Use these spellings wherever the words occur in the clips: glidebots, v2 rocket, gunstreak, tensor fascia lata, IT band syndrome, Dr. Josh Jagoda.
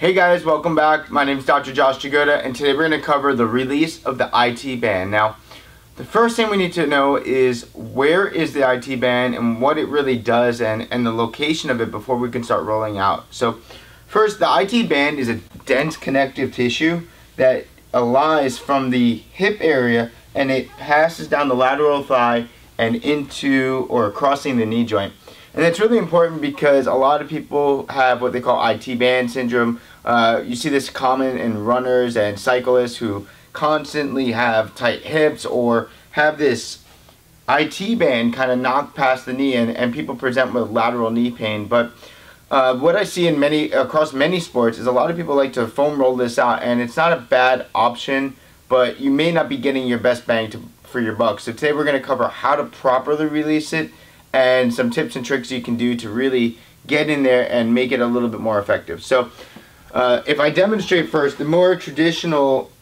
Hey guys, welcome back. My name is Dr. Josh Jagoda, and today we're going to cover the release of the IT band. Now, the first thing we need to know is where is the IT band and what it really does and the location of it before we can start rolling out. So first, the IT band is a dense connective tissue that lies from the hip area and it passes down the lateral thigh and into or crossing the knee joint. And it's really important because a lot of people have what they call IT band syndrome. You see this common in runners and cyclists who constantly have tight hips or have this IT band kind of knocked past the knee, and people present with lateral knee pain. But what I see in across many sports is a lot of people like to foam roll this out, and it's not a bad option, but you may not be getting your best bang for your buck. So today we're going to cover how to properly release it and some tips and tricks you can do to really get in there and make it a little bit more effective. So if I demonstrate first, the more traditional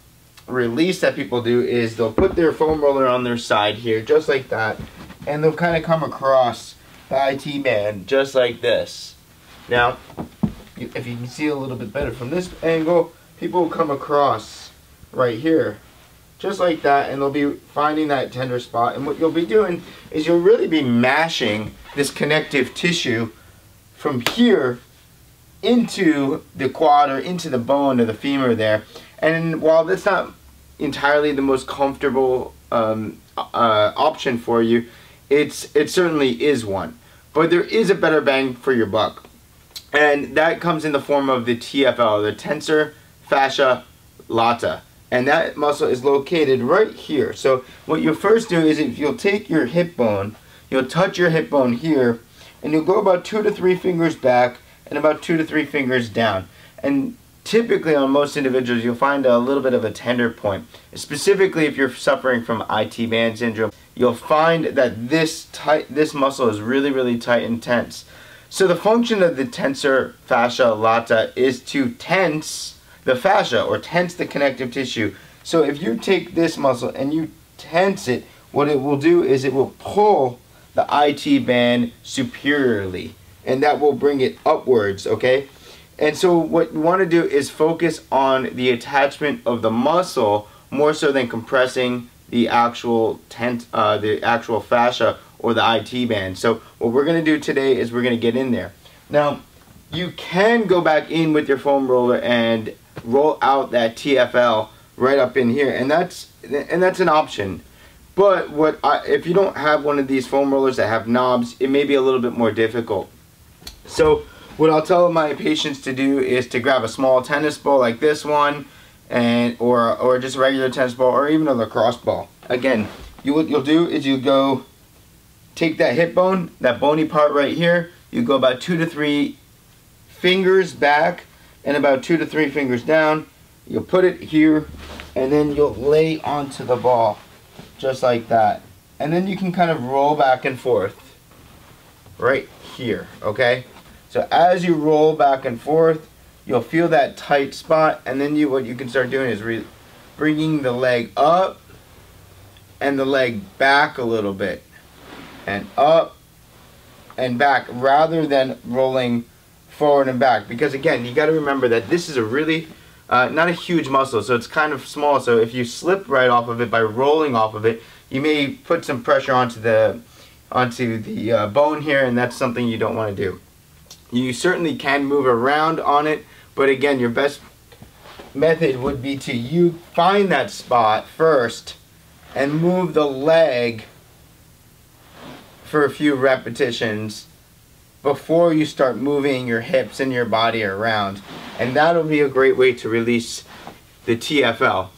release that people do is they'll put their foam roller on their side here, just like that, and they'll kind of come across the IT band just like this. Now, if you can see a little bit better from this angle, people will come across right here, just like that, and they'll be finding that tender spot. And what you'll be doing is you'll really be mashing this connective tissue from here into the quad or into the bone or the femur there. And while that's not entirely the most comfortable option for you, it certainly is one. But there is a better bang for your buck. And that comes in the form of the TFL, the tensor fascia lata. And that muscle is located right here. So what you'll first do is if you'll take your hip bone, you'll touch your hip bone here, and you'll go about 2 to 3 fingers back and about 2 to 3 fingers down. And typically on most individuals, you'll find a little bit of a tender point. Specifically if you're suffering from IT band syndrome, you'll find that this muscle is really, really tight and tense. So the function of the tensor fascia lata is to tense the fascia or tense the connective tissue. So if you take this muscle and you tense it, what it will do is it will pull the IT band superiorly, and that will bring it upwards, okay? And so what you want to do is focus on the attachment of the muscle more so than compressing the actual actual fascia or the IT band. So what we're going to do today is we're going to get in there. Now, you can go back in with your foam roller and roll out that TFL right up in here, and that's an option. But if you don't have one of these foam rollers that have knobs, it may be a little bit more difficult. So what I'll tell my patients to do is to grab a small tennis ball like this one, and or just a regular tennis ball or even a lacrosse ball. Again, what you'll do is you go take that hip bone, that bony part right here, you go about 2 to 3 fingers back and about 2 to 3 fingers down. You'll put it here, and then you'll lay onto the ball just like that, and then you can kind of roll back and forth right here, okay? So as you roll back and forth, you'll feel that tight spot, and then what you can start doing is bringing the leg up and the leg back a little bit, and up and back, rather than rolling forward and back, because again, you got to remember that this is a really not a huge muscle, so it's kind of small. So if you slip right off of it by rolling off of it, you may put some pressure onto the bone here, and that's something you don't want to do. You certainly can move around on it, but again, your best method would be to find that spot first and move the leg for a few repetitions before you start moving your hips and your body around, and that'll be a great way to release the TFL.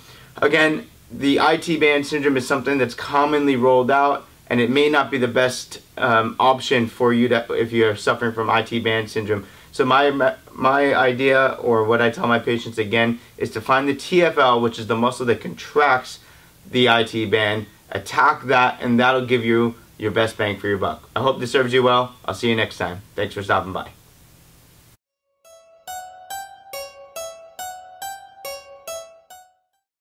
Again, the IT band syndrome is something that's commonly rolled out, and it may not be the best option for you if you're suffering from IT band syndrome. So my idea, or what I tell my patients again, is to find the TFL, which is the muscle that contracts the IT band, attack that, and that'll give you your best bang for your buck. I hope this serves you well. I'll see you next time. Thanks for stopping by.